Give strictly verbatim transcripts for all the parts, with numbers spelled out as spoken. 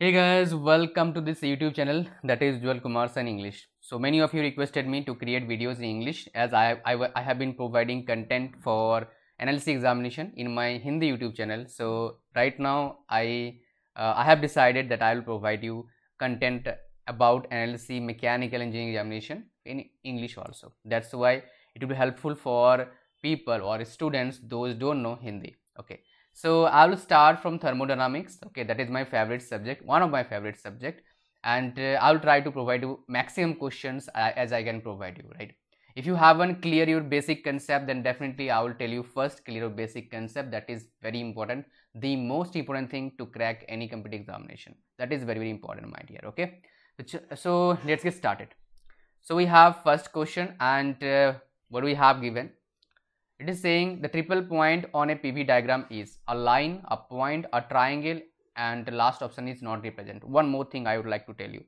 Hey guys, welcome to this YouTube channel, that is Ujjwal Kumar Sen English. So many of you requested me to create videos in English as I, I, I have been providing content for N L C examination in my Hindi YouTube channel. So right now I, uh, I have decided that I will provide you content about N L C mechanical engineering examination in English also. That's why it will be helpful for people or students those don't know Hindi. Okay. So I will start from thermodynamics. Okay, that is my favorite subject, one of my favorite subject, and uh, I will try to provide you maximum questions uh, as I can provide you, right? If you haven't clear your basic concept, then definitely I will tell you first clear your basic concept. That is very important, the most important thing to crack any competitive examination. That is very very important, my dear. Okay, so let's get started. So we have first question, and uh, what we have given. It is saying the triple point on a P V diagram is a line, a point, a triangle, and the last option is not represented. One more thing I would like to tell you.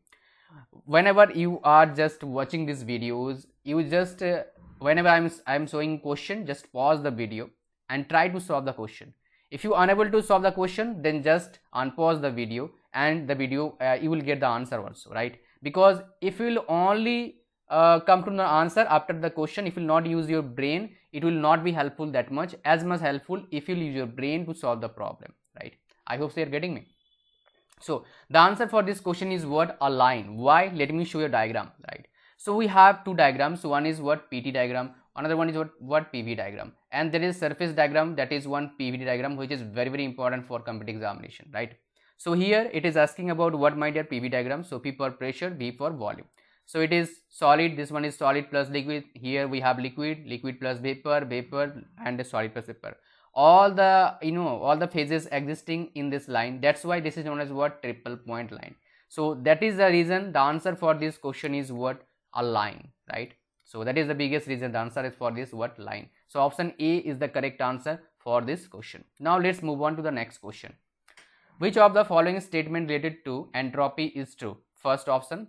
Whenever you are just watching these videos, you just, uh, whenever I'm, I'm showing question, just pause the video and try to solve the question. If you are unable to solve the question, then just unpause the video and the video, uh, you will get the answer also, right? Because if you will only Uh, come to the answer after the question, if you will not use your brain, it will not be helpful that much, as much helpful if you will use your brain to solve the problem, right? I hope so you are getting me. So the answer for this question is what? A line. Why? Let me show you a diagram, right? So we have two diagrams. So one is what? P T diagram, another one is what? What? P V diagram. And there is surface diagram, that is one P V diagram, which is very very important for competitive examination, right? So here it is asking about what, my dear? P V diagram. So P for pressure, V for volume. So it is solid, this one is solid plus liquid, here we have liquid, liquid plus vapor, vapor, and solid plus vapor. All the, you know, all the phases existing in this line, that's why this is known as what? Triple point line. So that is the reason the answer for this question is what? A line, right? So that is the biggest reason the answer is for this what? Line. So option A is the correct answer for this question. Now let's move on to the next question. Which of the following statement related to entropy is true? First option.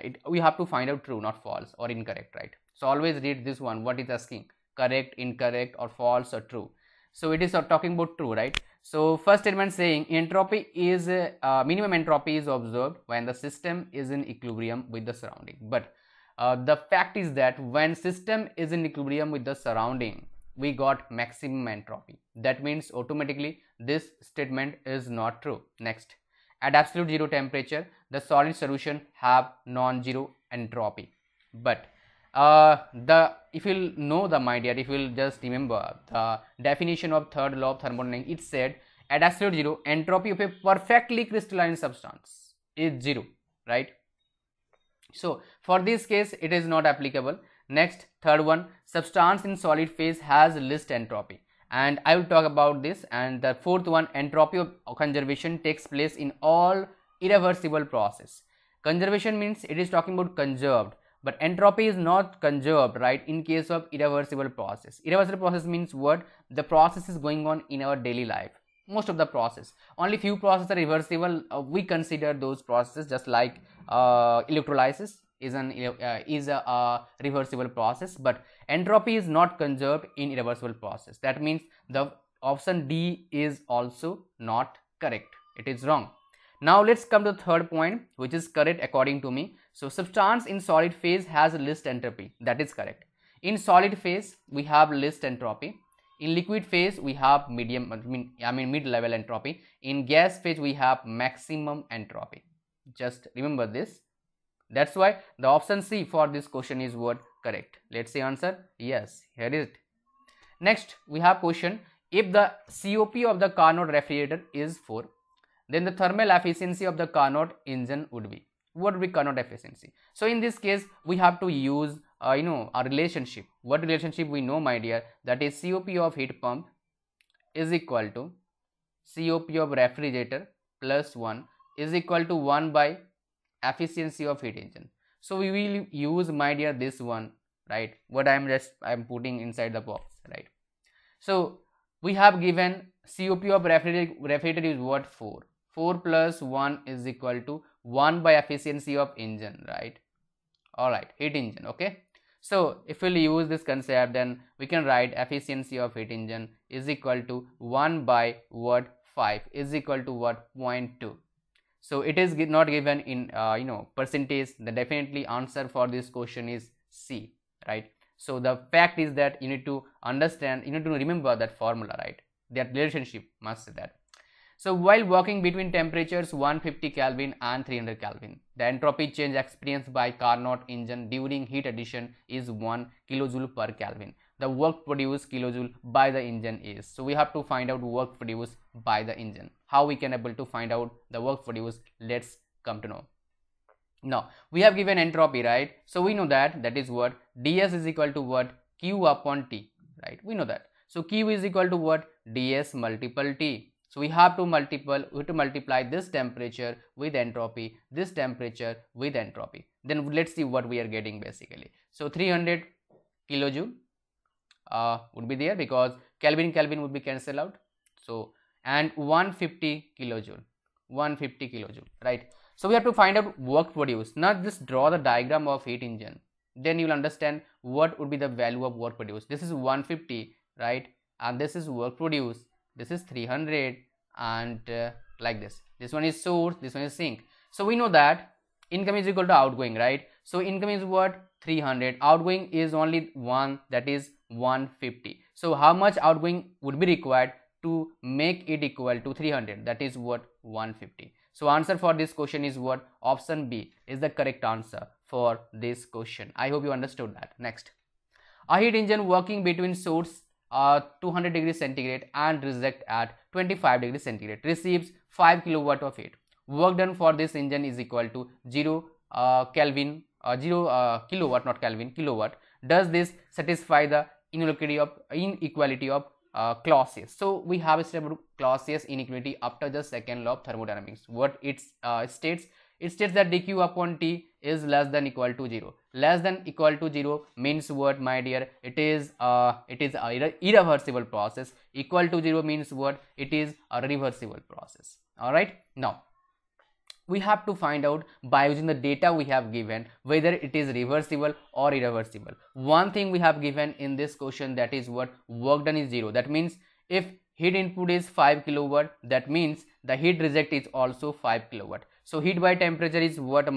It, we have to find out true, not false or incorrect, right? So always read this one, what is asking, correct, incorrect, or false or true. So it is talking about true, right? So first statement saying entropy is uh, minimum entropy is observed when the system is in equilibrium with the surrounding. But uh, the fact is that when system is in equilibrium with the surrounding, we got maximum entropy. That means automatically this statement is not true. Next, at absolute zero temperature, the solid solution have non-zero entropy. But uh, the if you'll know the my dear, if you'll just remember the definition of third law of thermodynamics, it said at absolute zero, entropy of a perfectly crystalline substance is zero, right? So for this case, it is not applicable. Next, third one, substance in solid phase has least entropy. And I will talk about this. And the fourth one, entropy of conservation takes place in all irreversible process. Conservation means it is talking about conserved, but entropy is not conserved, right? In case of irreversible process. Irreversible process means what? The process is going on in our daily life. Most of the process, only few processes are reversible. Uh, we consider those processes just like uh, electrolysis is an uh, is a uh, reversible process, but entropy is not conserved in irreversible process. That means the option D is also not correct. It is wrong. Now let's come to the third point, which is correct according to me. So substance in solid phase has least entropy. That is correct. In solid phase we have least entropy. In liquid phase we have medium, I mean, I mean mid-level entropy. In gas phase we have maximum entropy. Just remember this. That's why the option C for this question is what? Correct. Let's say answer. Yes, here is it. Next, we have question. If the C O P of the Carnot refrigerator is four, then the thermal efficiency of the Carnot engine would be. What would be Carnot efficiency? So in this case, we have to use, uh, you know, a relationship. What relationship we know, my dear? That is C O P of heat pump is equal to C O P of refrigerator plus one is equal to one by efficiency of heat engine. So we will use, my dear, this one, right? What I am just I am putting inside the box, right? So we have given C O P of refrigerator, refrigerator is what? four. four plus one is equal to one by efficiency of engine, right? Alright, heat engine, okay? So if we will use this concept, then we can write efficiency of heat engine is equal to one by what? five is equal to what? zero point two. So it is not given in uh, you know percentage. The definitely answer for this question is C, right? So the fact is that you need to understand, you need to remember that formula, right? That relationship must say that. So while working between temperatures one hundred fifty Kelvin and three hundred Kelvin, the entropy change experienced by Carnot engine during heat addition is one kilojoule per Kelvin. The work produced kilojoule by the engine is. So we have to find out work produced by the engine. How we can able to find out the work produced? Let's come to know. Now we have given entropy, right? So we know that that is what ds is equal to what q upon t, right? We know that. So q is equal to what ds multiple t. So we have to multiple we have to multiply this temperature with entropy, this temperature with entropy. Then let's see what we are getting basically. So three hundred kilojoule uh, would be there because Kelvin Kelvin would be cancelled out. So and one hundred fifty kilojoule, one hundred fifty kilojoule, right? So we have to find out work produced. Now just draw the diagram of heat engine. Then you will understand what would be the value of work produced. This is one hundred fifty, right? And this is work produced. This is three hundred and uh, like this. This one is source, this one is sink. So we know that incoming is equal to outgoing, right? So incoming is what three hundred, outgoing is only one, that is one hundred fifty. So how much outgoing would be required to make it equal to three hundred? That is what one hundred fifty. So answer for this question is what? Option B is the correct answer for this question. I hope you understood that. Next, a heat engine working between source Uh, two hundred degrees centigrade and reject at twenty-five degrees centigrade receives five kilowatt of heat. Work done for this engine is equal to zero uh, Kelvin, uh, zero uh, kilowatt, not Kelvin, kilowatt. Does this satisfy the inequality of inequality of uh, Clausius? So we have established Clausius inequality after the second law of thermodynamics. What it uh, states? It states that dq upon t is less than equal to zero. Less than equal to zero means what, my dear? It is uh, it is a irre irreversible process. Equal to zero means what? It is a reversible process. All right. Now we have to find out by using the data we have given whether it is reversible or irreversible. One thing we have given in this question, that is what work done is zero. That means if heat input is five kilowatt, that means the heat reject is also five kilowatt. So heat by temperature is what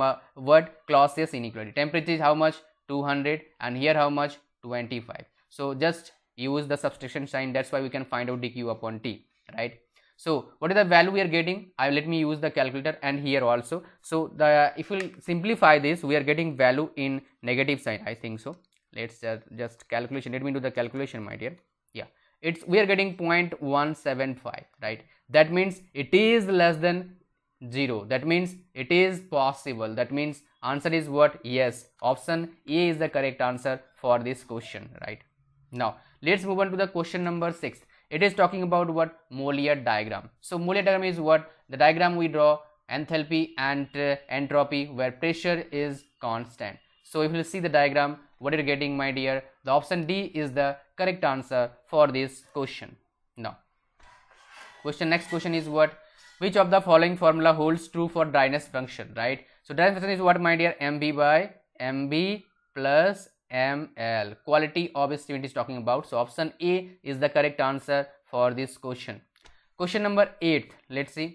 what Clausius inequality. Temperature is how much? two hundred, and here how much? twenty-five. So just use the subtraction sign, that's why we can find out dq upon t, right? So what is the value we are getting? I let me use the calculator and here also. So the if we simplify this, we are getting value in negative sign, I think so. Let's uh, just calculation, let me do the calculation, my dear. Yeah, it's we are getting zero point one seven five, right? That means it is less than zero. That means it is possible. That means answer is what? Yes, option A is the correct answer for this question, right? Now let's move on to the question number six. It is talking about what? Mollier diagram. So Mollier diagram is what? The diagram we draw enthalpy and uh, entropy where pressure is constant. So if you see the diagram, what are you getting, my dear? The option D is the correct answer for this question. Now question next question is what? Which of the following formula holds true for dryness function, right? So dryness function is what, my dear? M B by M B plus M L. Quality of stream is talking about. So option A is the correct answer for this question. Question number eight. Let's see.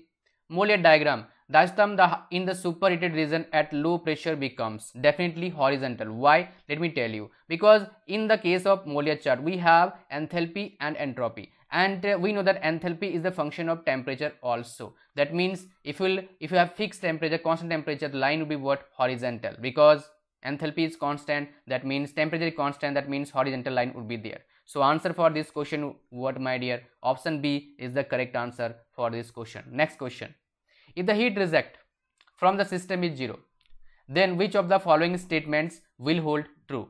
Mollier diagram. Diatom the in the superheated region at low pressure becomes definitely horizontal. Why? Let me tell you. Because in the case of Mollier chart, we have enthalpy and entropy. And uh, we know that enthalpy is the function of temperature also. That means if you if you have fixed temperature, constant temperature, the line will be what? Horizontal, because enthalpy is constant. That means temperature is constant. That means horizontal line would be there. So answer for this question, what, my dear? Option B is the correct answer for this question. Next question. If the heat reject from the system is zero, then which of the following statements will hold true?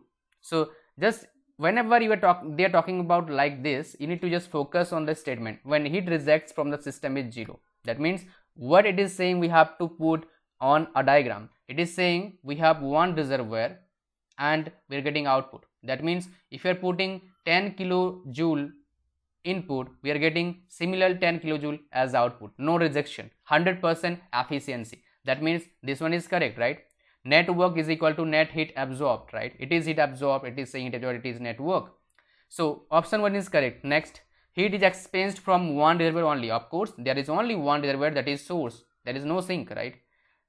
So just whenever you are talking, they are talking about like this, you need to just focus on the statement. When heat rejects from the system is zero, that means what it is saying, we have to put on a diagram. It is saying we have one reservoir and we are getting output. That means if you are putting ten kilojoule input, we are getting similar ten kilojoule as output. No rejection, one hundred percent efficiency. That means this one is correct, right? Net work is equal to net heat absorbed, right? It is heat absorbed, it is saying heat absorbed, it is net work. So option one is correct. Next, heat is expensed from one reservoir only. Of course, there is only one reservoir, that is source. There is no sink, right?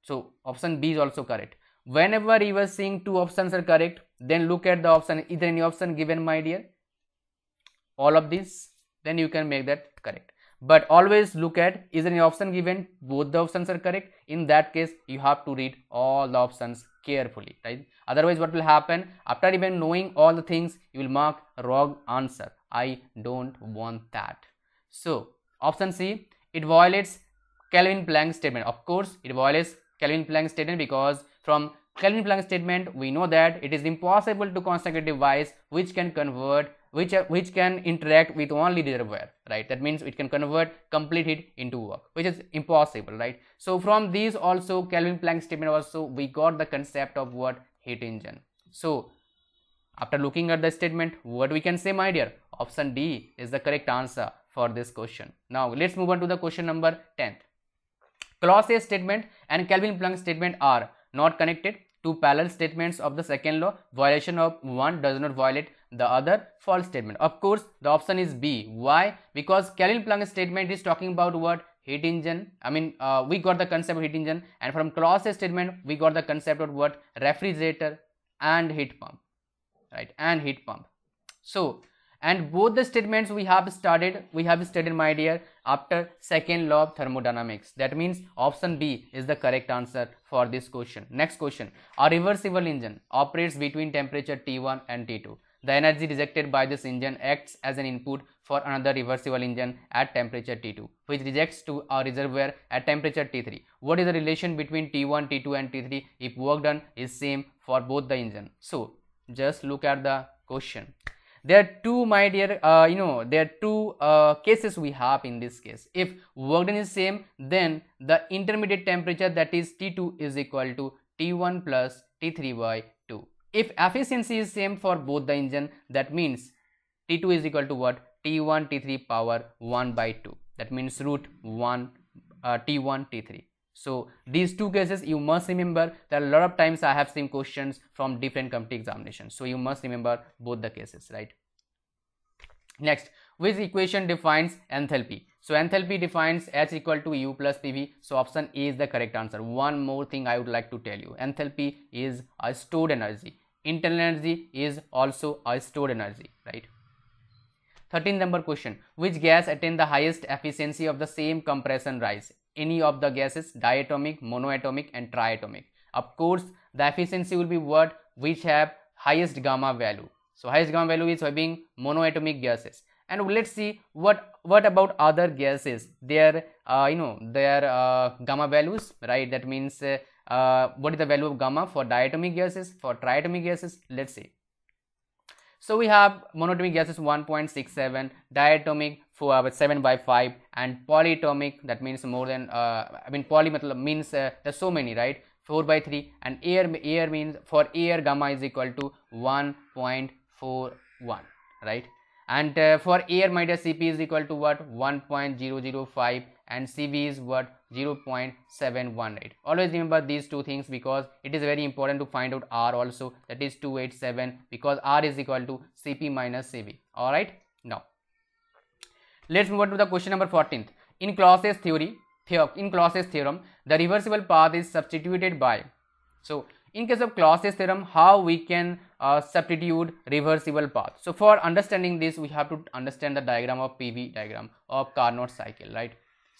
So option B is also correct. Whenever you are seeing two options are correct, then look at the option. Is there any option given, my dear? All of these, then you can make that correct. But always look at, is there any option given? Both the options are correct. In that case, you have to read all the options carefully, right? Otherwise, what will happen? After even knowing all the things, you will mark wrong answer. I don't want that. So option C, it violates Kelvin-Planck statement. Of course, it violates Kelvin-Planck statement, because from Kelvin-Planck statement, we know that it is impossible to construct a device which can convert Which, which can interact with only reservoir, right? That means it can convert complete heat into work, which is impossible, right? So from these also, Kelvin-Planck statement also, we got the concept of what? Heat engine. So after looking at the statement, what we can say, my dear? Option D is the correct answer for this question. Now let's move on to the question number ten. Clausius statement and Kelvin-Planck statement are not connected. Two parallel statements of the second law. Violation of one does not violate the other. False statement. Of course, the option is B. Why? Because Kelvin-Planck statement is talking about what? Heat engine. I mean, uh, we got the concept of heat engine, and from Clausius statement, we got the concept of what? Refrigerator and heat pump, right? And heat pump. So, and both the statements we have studied, we have studied, my dear, after second law of thermodynamics. That means option B is the correct answer for this question. Next question. A reversible engine operates between temperature T one and T two. The energy rejected by this engine acts as an input for another reversible engine at temperature T two, which rejects to a reservoir at temperature T three. What is the relation between T one, T two and T three if work done is same for both the engine? So just look at the question. There are two, my dear, uh, you know, there are two uh, cases we have in this case. If work done is same, then the intermediate temperature, that is T two, is equal to T one plus T three by two. If efficiency is same for both the engine, that means T two is equal to what? T one T three power one by two. That means root one uh, T one T three. So these two cases you must remember. There are a lot of times I have seen questions from different committee examinations. So you must remember both the cases, right? Next, which equation defines enthalpy? So enthalpy defines H equal to U plus P V. So option A is the correct answer. One more thing I would like to tell you. Enthalpy is a stored energy. Internal energy is also a stored energy, right? thirteen number question. Which gas attained the highest efficiency of the same compression rise? Any of the gases, diatomic, monoatomic and triatomic. Of course, the efficiency will be what? Which have highest gamma value. So highest gamma value is having monoatomic gases. And let's see what what about other gases, their uh, you know their uh, gamma values, right? That means uh, Uh, what is the value of gamma for diatomic gases, for triatomic gases? Let's see. So we have monatomic gases one point six seven, diatomic for seven by five, and polyatomic, that means more than uh, I mean poly means uh, there's so many, right? four by three, and air air means for air gamma is equal to one point four one, right? And uh, for air, my dear, C P is equal to what? one point zero zero five, and C V is what? zero point seven one eight. Always remember these two things, because it is very important to find out R also, that is two eighty-seven, because R is equal to C P minus C V. Alright, now let's move on to the question number fourteenth. In Clausius theory, the, in Clausius theorem, the reversible path is substituted by. So in case of Clausius theorem, how we can uh, substitute reversible path? So for understanding this, we have to understand the diagram of P V diagram of Carnot cycle, right?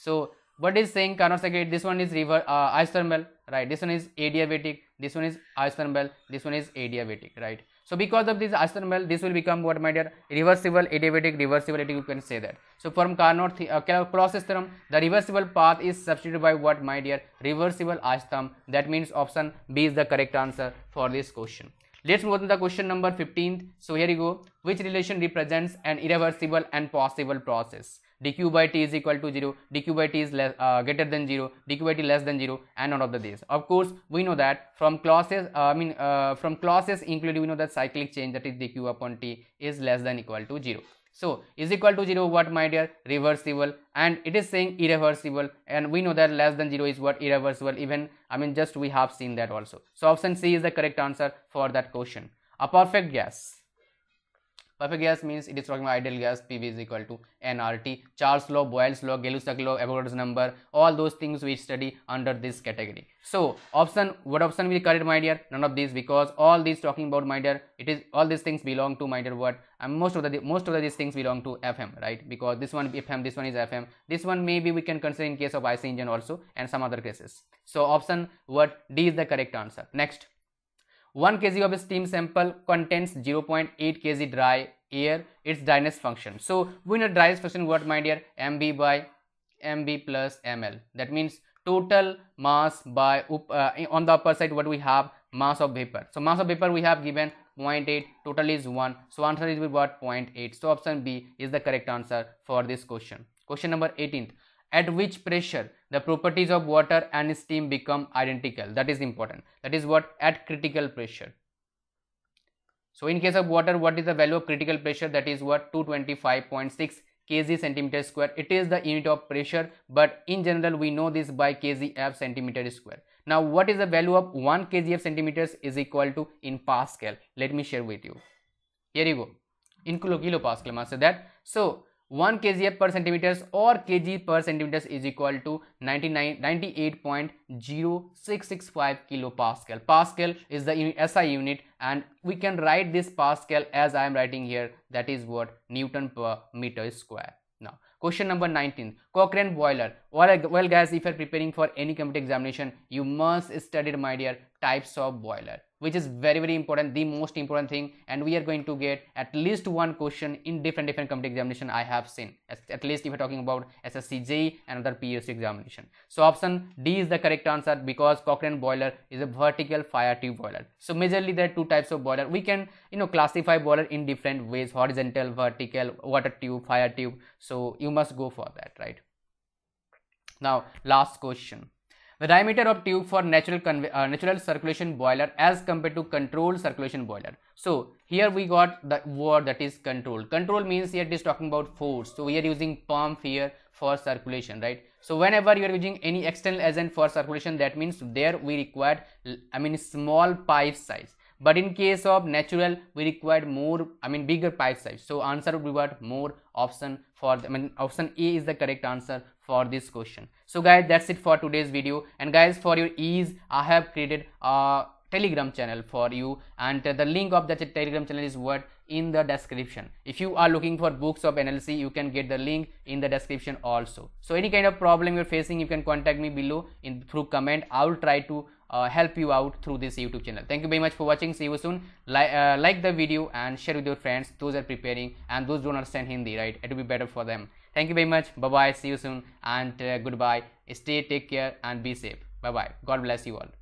So what is saying Carnot cycle? This one is reverse, uh, isothermal, right? This one is adiabatic, this one is isothermal, this one is adiabatic, right? So because of this isothermal, this will become what, my dear? Reversible, adiabatic, reversible, adiabatic, you can say that. So from Carnot the, uh, Clausius theorem, the reversible path is substituted by what, my dear? Reversible isotherm. That means option B is the correct answer for this question. Let's move on to the question number fifteenth. So here you go. Which relation represents an irreversible and possible process? dq by t is equal to zero, dq by t is less, uh, greater than zero, dq by t less than zero, and all of the these. Of course, we know that from Clausius, uh, I mean uh, from Clausius included, we know that cyclic change, that is dq upon t, is less than equal to zero. So is equal to zero what, my dear? Reversible, and it is saying irreversible, and we know that less than zero is what? Irreversible. Even I mean just we have seen that also. So option C is the correct answer for that question. A perfect gas. Perfect gas means it is talking about ideal gas. P V is equal to N R T. Charles law, Boyle's law, Gay-Lussac's law, Avogadro's number, all those things we study under this category. So option, what option we correct, my dear? None of these, because all these talking about, my dear, it is all these things belong to, my dear, what? And most of the most of the, these things belong to F M, right? Because this one F M, this one is F M, this one maybe we can consider in case of I C engine also, and some other cases. So option what D is the correct answer. Next. one kilogram of a steam sample contains zero point eight kilograms dry air, its dryness function. So we know dryness function what, my dear? M B by M B plus M L. That means total mass by uh, on the upper side what we have, mass of vapor. So mass of vapor we have given zero point eight, total is one. So answer is what? zero point eight. So option B is the correct answer for this question. Question number eighteenth. At which pressure the properties of water and steam become identical? That is important. That is what? At critical pressure. So in case of water, what is the value of critical pressure? That is what? two twenty-five point six kilograms centimeter square. It is the unit of pressure, but in general we know this by kgf centimeter square. Now what is the value of one kilogram centimeters is equal to in Pascal? Let me share with you. Here you go. In kilopascal, master that. So one kilogram per centimeters or kg per centimeters is equal to ninety-eight point zero six six five kilopascal. Pascal is the S I unit, and we can write this Pascal as I am writing here. That is what? Newton per meter square. Now, question number nineteen. Cochrane boiler. Well, guys, if you are preparing for any competitive examination, you must study, my dear, types of boiler, which is very very important, the most important thing, and we are going to get at least one question in different different competitive examination I have seen, at, at least if you are talking about S S C J E and other P S C examination. So option D is the correct answer, because Cochrane boiler is a vertical fire tube boiler. So majorly there are two types of boiler. We can, you know, classify boiler in different ways: horizontal, vertical, water tube, fire tube. So you must go for that, right? Now last question. The diameter of tube for natural uh, natural circulation boiler as compared to controlled circulation boiler. So here we got the word that is control. Control means here it is talking about force. So we are using pump here for circulation, right? So whenever you are using any external agent for circulation, that means there we required, I mean, small pipe size. But in case of natural, we required more, I mean, bigger pipe size. So answer would be what? More. Option for the, I mean, option A is the correct answer for this question. So guys, that's it for today's video. And guys, for your ease, I have created a Telegram channel for you, and the link of the Telegram channel is what? In the description. If you are looking for books of N L C, you can get the link in the description also. So any kind of problem you're facing, you can contact me below in through comment. I will try to uh, help you out through this YouTube channel. Thank you very much for watching. See you soon. Like, uh, like the video and share with your friends, those are preparing and those don't understand Hindi, right? It will be better for them. Thank you very much. Bye bye. See you soon, and uh, goodbye. Stay, take care, and be safe. Bye bye. God bless you all.